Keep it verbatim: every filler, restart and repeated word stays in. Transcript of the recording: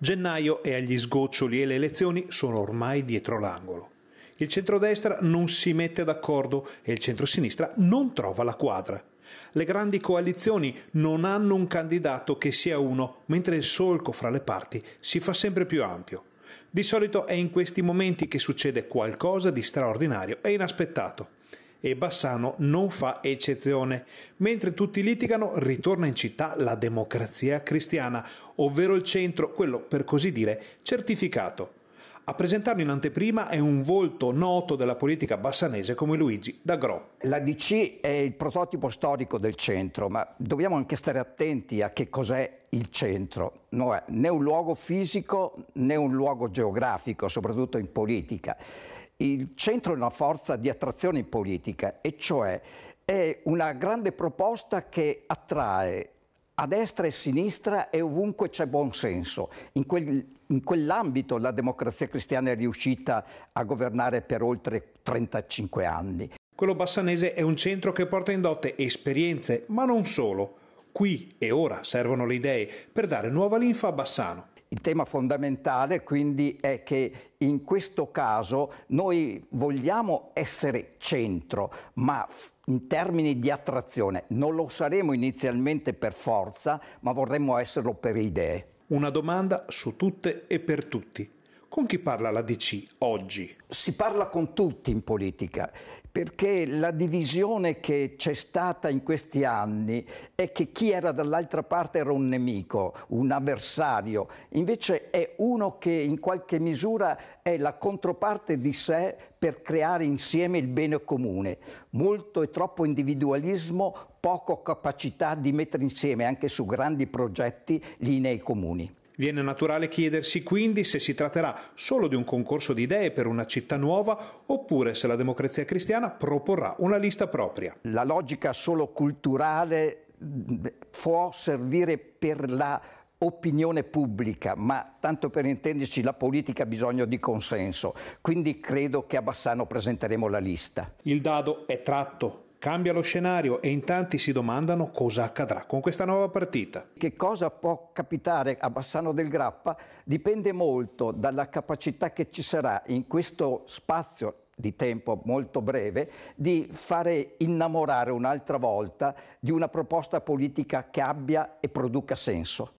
Gennaio è agli sgoccioli e le elezioni sono ormai dietro l'angolo. Il centrodestra non si mette d'accordo e il centrosinistra non trova la quadra. Le grandi coalizioni non hanno un candidato che sia uno, mentre il solco fra le parti si fa sempre più ampio. Di solito è in questi momenti che succede qualcosa di straordinario e inaspettato. E Bassano non fa eccezione. Mentre tutti litigano, ritorna in città la Democrazia Cristiana, ovvero il centro, quello per così dire certificato. A presentarlo in anteprima è un volto noto della politica bassanese come Luigi D'Agro. La D C è il prototipo storico del centro, ma dobbiamo anche stare attenti a che cos'è il centro. Non è né un luogo fisico né un luogo geografico, soprattutto in politica. Il centro è una forza di attrazione in politica, e cioè è una grande proposta che attrae a destra e a sinistra e ovunque c'è buon senso. In quel, in quell'ambito la Democrazia Cristiana è riuscita a governare per oltre trentacinque anni. Quello bassanese è un centro che porta in dote esperienze, ma non solo. Qui e ora servono le idee per dare nuova linfa a Bassano. Il tema fondamentale quindi è che in questo caso noi vogliamo essere centro, ma in termini di attrazione. Non lo saremo inizialmente per forza, ma vorremmo esserlo per idee. Una domanda su tutte e per tutti. Con chi parla la D C oggi? Si parla con tutti in politica, perché la divisione che c'è stata in questi anni è che chi era dall'altra parte era un nemico, un avversario, invece è uno che in qualche misura è la controparte di sé per creare insieme il bene comune. Molto e troppo individualismo, poco capacità di mettere insieme anche su grandi progetti linee comuni. Viene naturale chiedersi quindi se si tratterà solo di un concorso di idee per una città nuova oppure se la Democrazia Cristiana proporrà una lista propria. La logica solo culturale può servire per la opinione pubblica, ma tanto per intenderci la politica ha bisogno di consenso, quindi credo che a Bassano presenteremo la lista. Il dado è tratto. Cambia lo scenario e in tanti si domandano cosa accadrà con questa nuova partita. Che cosa può capitare a Bassano del Grappa dipende molto dalla capacità che ci sarà in questo spazio di tempo molto breve di fare innamorare un'altra volta di una proposta politica che abbia e produca senso.